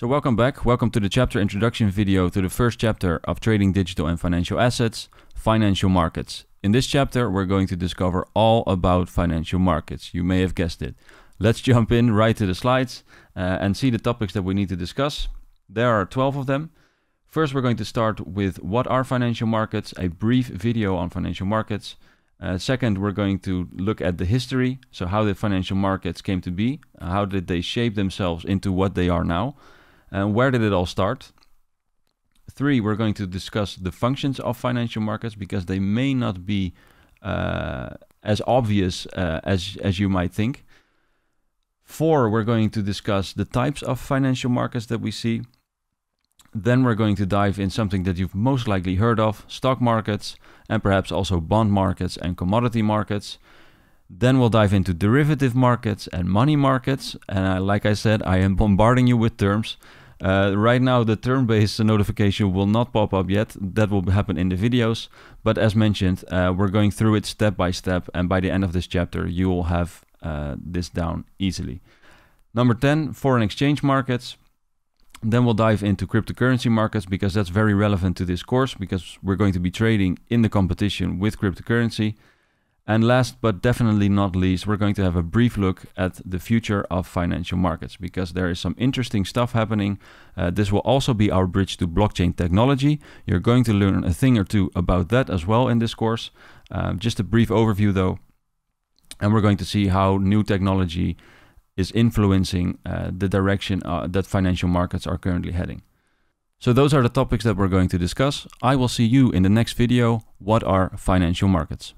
So welcome back, welcome to the chapter introduction video to the first chapter of Trading Digital and Financial Assets, Financial Markets. In this chapter we're going to discover all about financial markets, you may have guessed it. Let's jump in right to the slides and see the topics that we need to discuss. There are 12 of them. First we're going to start with what are financial markets, a brief video on financial markets. Second, we're going to look at the history, so how the financial markets came to be, how did they shape themselves into what they are now. And where did it all start? 3, we're going to discuss the functions of financial markets because they may not be as obvious as you might think. 4, we're going to discuss the types of financial markets that we see. Then we're going to dive in something that you've most likely heard of, stock markets, and perhaps also bond markets and commodity markets. Then we'll dive into derivative markets and money markets. And like I said, I am bombarding you with terms. Right now, the term-based notification will not pop up yet. That will happen in the videos. But as mentioned, we're going through it step by step. And by the end of this chapter, you will have this down easily. Number 10, foreign exchange markets. Then we'll dive into cryptocurrency markets because that's very relevant to this course because we're going to be trading in the competition with cryptocurrency. And last but definitely not least, we're going to have a brief look at the future of financial markets because there is some interesting stuff happening. This will also be our bridge to blockchain technology. You're going to learn a thing or two about that as well in this course. Just a brief overview though. And we're going to see how new technology is influencing the direction that financial markets are currently heading. So those are the topics that we're going to discuss. I will see you in the next video. What are financial markets?